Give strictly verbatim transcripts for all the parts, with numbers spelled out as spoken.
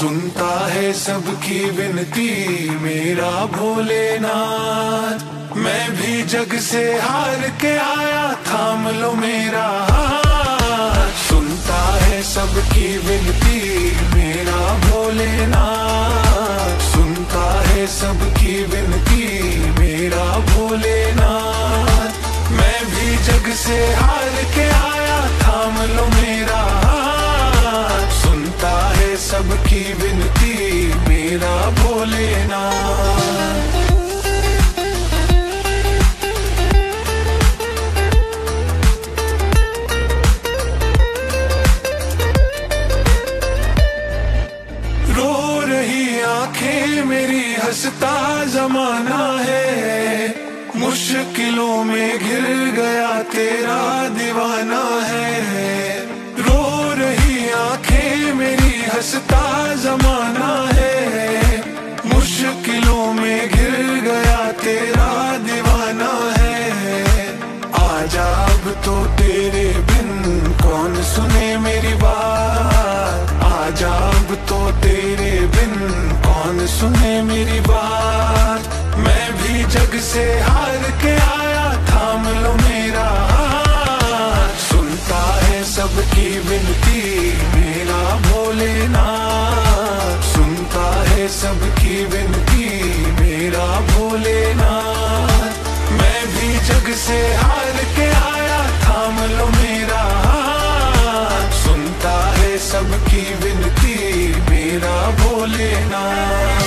सुनता है सबकी विनती मेरा भोलेनाथ। मैं भी जग से हार के आया, थाम लो मेरा हाथ। सुनता है सबकी विनती मेरा भोलेनाथ। सुनता है सबकी विनती मेरा भोलेनाथ। मैं भी जग से हार के आया, थाम लो मेरा हाथ। सुनता है सबकी विनती मेरा भोलेनाथ। मेरी हंसता जमाना है, मुश्किलों में घिर गया तेरा दीवाना है। रो रही आंखें मेरी हंसता जमाना है, मुश्किलों में घिर गया तेरा दीवाना है। आजा अब तो तेरे बिन कौन सुने मेरी बात। आजा अब तो तेरे बिन कौन सुने मेरी बात। मैं भी जग से हार के आया, थाम लो मेरा हाथ। सुनता है सबकी विनती मेरा भोलेनाथ। सुनता है सबकी विनती मेरा भोलेनाथ। मैं भी जग से हार के आया, थाम लो मेरा हाथ। सुनता है सबकी विनती मेरा भोलेनाथ।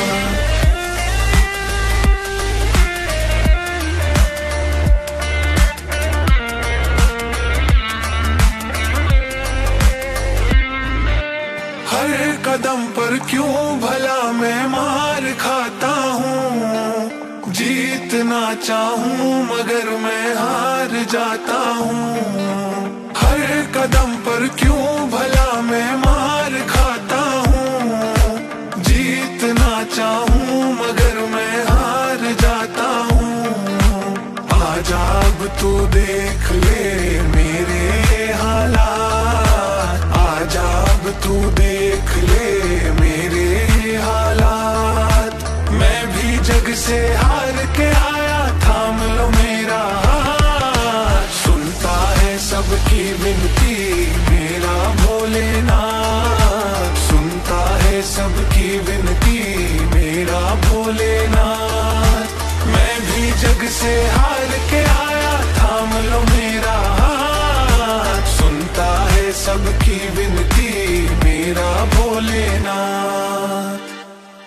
हर कदम पर क्यों भला मैं मार खाता हूँ। जीतना चाहूँ मगर मैं हार जाता हूँ। हर कदम पर क्यों भला मैं मार खाता हूँ। जीतना चाहूँ मगर मैं हार जाता हूँ। आजा अब तू देख ले मेरे हालात। आजा अब तू देख ले मेरे हालात। मैं भी जग से हार के आया, थाम लो मेरा हाथ। सुनता है सबकी विनती मेरा भोलेनाथ। सुनता है सबकी विनती मेरा भोलेनाथ। मैं भी जग से हार के आया, थाम लो मेरा हाथ। सुनता है सबकी विनती मेरा भोलेनाथ।